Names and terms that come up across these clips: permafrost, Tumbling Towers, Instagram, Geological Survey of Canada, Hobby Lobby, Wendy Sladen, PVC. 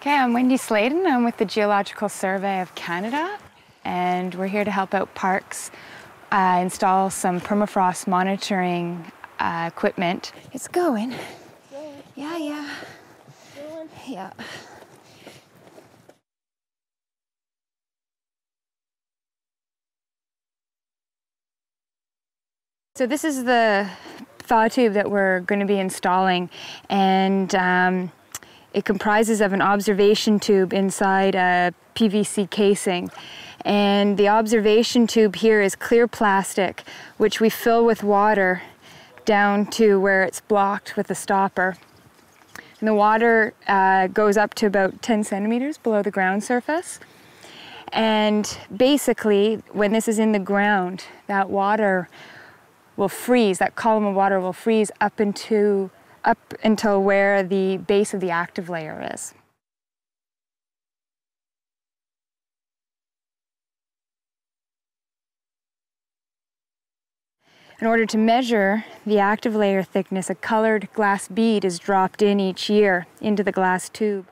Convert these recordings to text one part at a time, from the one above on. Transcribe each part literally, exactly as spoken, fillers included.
Okay, I'm Wendy Sladen. I'm with the Geological Survey of Canada, and we're here to help out parks uh, install some permafrost monitoring uh, equipment. It's going. Yeah, yeah. Yeah. So this is the thaw tube that we're going to be installing, and um, it comprises of an observation tube inside a P V C casing. And the observation tube here is clear plastic, which we fill with water down to where it's blocked with a stopper. And the water uh, goes up to about ten centimeters below the ground surface. And basically, when this is in the ground, that water will freeze, that column of water will freeze up into up until where the base of the active layer is. In order to measure the active layer thickness, a colored glass bead is dropped in each year into the glass tube.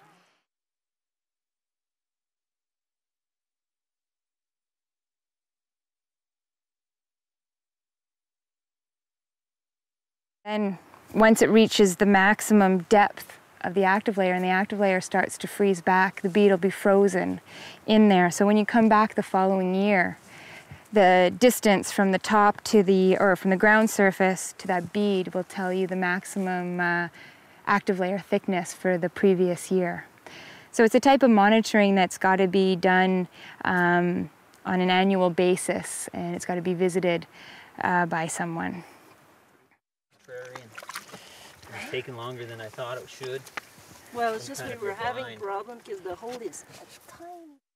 Then, once it reaches the maximum depth of the active layer and the active layer starts to freeze back, the bead will be frozen in there. So when you come back the following year, the distance from the top to the, or from the ground surface to that bead will tell you the maximum uh, active layer thickness for the previous year. So it's a type of monitoring that's got to be done um, on an annual basis, and it's got to be visited uh, by someone. It's taking longer than I thought it should. Well, it's just we were blind. having a problem because the hole is tiny.